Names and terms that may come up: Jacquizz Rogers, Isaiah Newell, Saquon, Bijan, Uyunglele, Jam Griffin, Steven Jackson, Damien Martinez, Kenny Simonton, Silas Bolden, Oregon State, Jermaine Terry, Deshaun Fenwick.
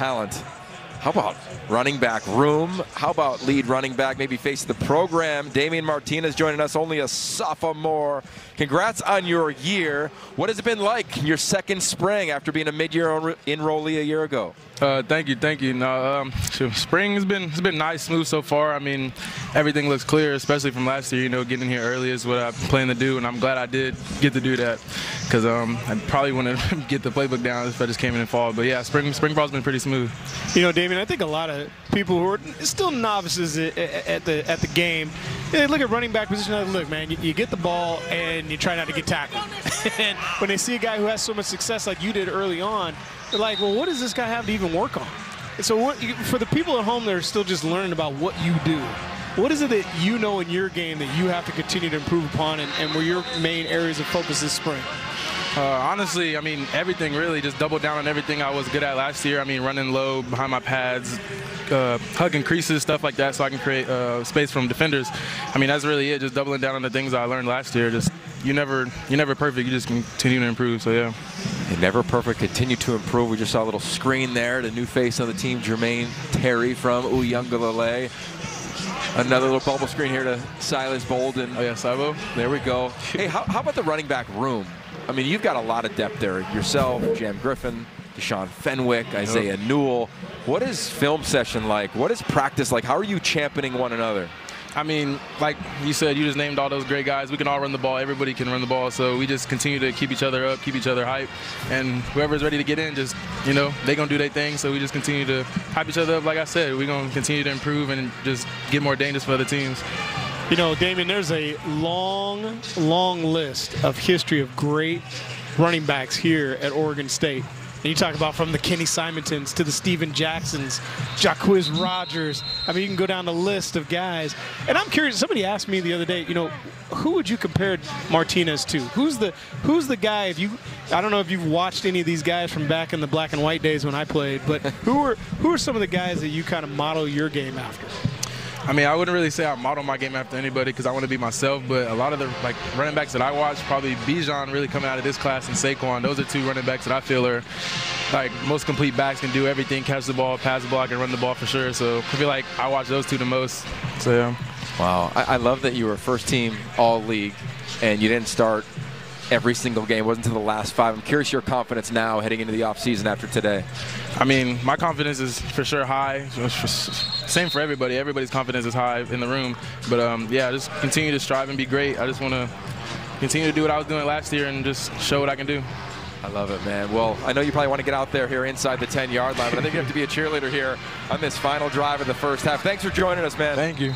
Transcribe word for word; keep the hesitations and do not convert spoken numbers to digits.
talent. How about running back room? How about lead running back, maybe face the program? Damien Martinez joining us, only a sophomore. Congrats on your year. What has it been like, your second spring after being a mid-year enrollee a year ago? Uh, thank you, thank you. No, um, spring has been it's been nice, smooth so far. I mean, everything looks clear, especially from last year. You know, getting in here early is what I plan to do, and I'm glad I did get to do that because um, I probably wouldn't get the playbook down if I just came in and fall. But yeah, spring spring ball's been pretty smooth. You know, Damien, I think a lot of people who are still novices at the at the game, they look at running back position and look, man, you, you get the ball and you try not to get tackled. And when they see a guy who has so much success like you did early on, they're like, well, what does this guy have to even work on? And so what, for the people at home that are still just learning about what you do, what is it that you know in your game that you have to continue to improve upon, and, and were your main areas of focus this spring? Uh, honestly, I mean, everything really, just double down on everything I was good at last year. I mean, running low behind my pads, uh, hugging creases, stuff like that, so I can create uh, space from defenders. I mean, that's really it, just doubling down on the things I learned last year. Just you never, you're never perfect, you just continue to improve, so yeah. You're never perfect, continue to improve. We just saw a little screen there, the new face of the team, Jermaine Terry from Uyunglele. Another little bubble screen here to Silas Bolden. Oh yeah, Sabo. There we go. Hey, how, how about the running back room? I mean, you've got a lot of depth there. Yourself, Jam Griffin, Deshaun Fenwick, Isaiah Newell. What is film session like? What is practice like? How are you championing one another? I mean, like you said, you just named all those great guys. We can all run the ball. Everybody can run the ball. So we just continue to keep each other up, keep each other hype. And whoever's ready to get in, just, you know, they're going to do their thing. So we just continue to hype each other up. Like I said, we're going to continue to improve and just get more dangerous for other teams. You know, Damien, there's a long, long list of history of great running backs here at Oregon State. And you talk about from the Kenny Simontons to the Steven Jacksons, Jacquizz Rogers. I mean, you can go down the list of guys. And I'm curious, somebody asked me the other day, you know, who would you compare Martinez to? Who's the who's the guy, if you, I don't know if you've watched any of these guys from back in the black and white days when I played, but who are, who are some of the guys that you kind of model your game after? I mean, I wouldn't really say I model my game after anybody because I want to be myself, but a lot of the like running backs that I watch, probably Bijan really coming out of this class and Saquon, those are two running backs that I feel are like most complete backs, can do everything, catch the ball, pass the block, and run the ball for sure. So I feel like I watch those two the most. So yeah. Wow. I, I love that you were first team all league and you didn't start every single game. It wasn't until the last five. I'm curious your confidence now heading into the offseason after today. I mean, my confidence is for sure high. Same for everybody. Everybody's confidence is high in the room. But, um, yeah, just continue to strive and be great. I just want to continue to do what I was doing last year and just show what I can do. I love it, man. Well, I know you probably want to get out there here inside the ten-yard line, but I think you have to be a cheerleader here on this final drive of the first half. Thanks for joining us, man. Thank you.